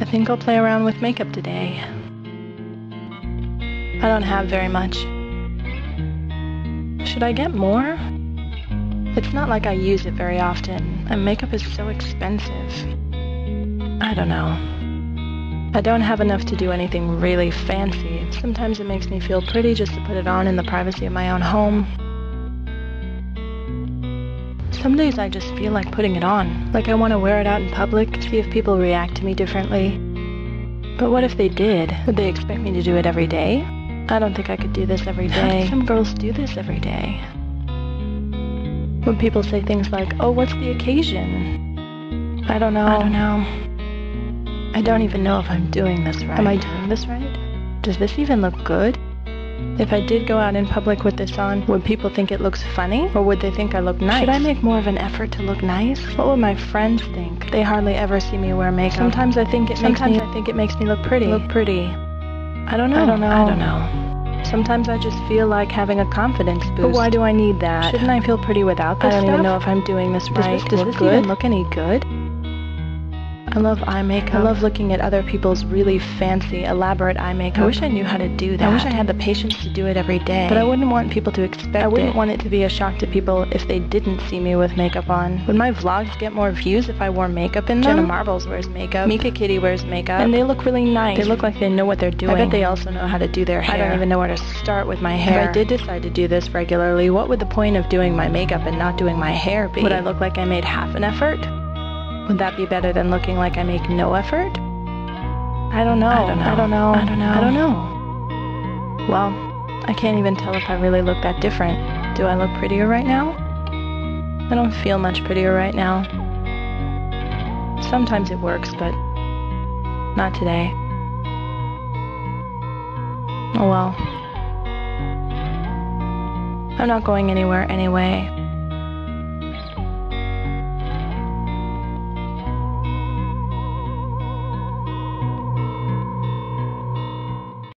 I think I'll play around with makeup today. I don't have very much. Should I get more? It's not like I use it very often, and makeup is so expensive. I don't know. I don't have enough to do anything really fancy. Sometimes it makes me feel pretty just to put it on in the privacy of my own home. Some days I just feel like putting it on, like I want to wear it out in public, see if people react to me differently. But what if they did? Would they expect me to do it every day? I don't think I could do this every day. Some girls do this every day. When people say things like, oh, what's the occasion? I don't know. I don't know. I don't even know if I'm doing this right. Am I doing this right? Does this even look good? If I did go out in public with this on, would people think it looks funny? Or would they think I look nice? Should I make more of an effort to look nice? What would my friends think? They hardly ever see me wear makeup. Sometimes I think it makes me look pretty. I don't know. Sometimes I just feel like having a confidence boost. But why do I need that? Shouldn't I feel pretty without this stuff? I don't even know if I'm doing this right. Does this even look any good? I love eye makeup. I love looking at other people's really fancy, elaborate eye makeup. I wish I knew how to do that. I wish I had the patience to do it every day. But I wouldn't want people to expect it. I wouldn't want it to be a shock to people if they didn't see me with makeup on. Would my vlogs get more views if I wore makeup in them? Jenna Marbles wears makeup. Mika Kitty wears makeup. And they look really nice. They look like they know what they're doing. I bet they also know how to do their hair. I don't even know where to start with my hair. If I did decide to do this regularly, what would the point of doing my makeup and not doing my hair be? Would I look like I made half an effort? Would that be better than looking like I make no effort? I don't know. Well, I can't even tell if I really look that different. Do I look prettier right now? I don't feel much prettier right now. Sometimes it works, but not today. Oh well. I'm not going anywhere anyway.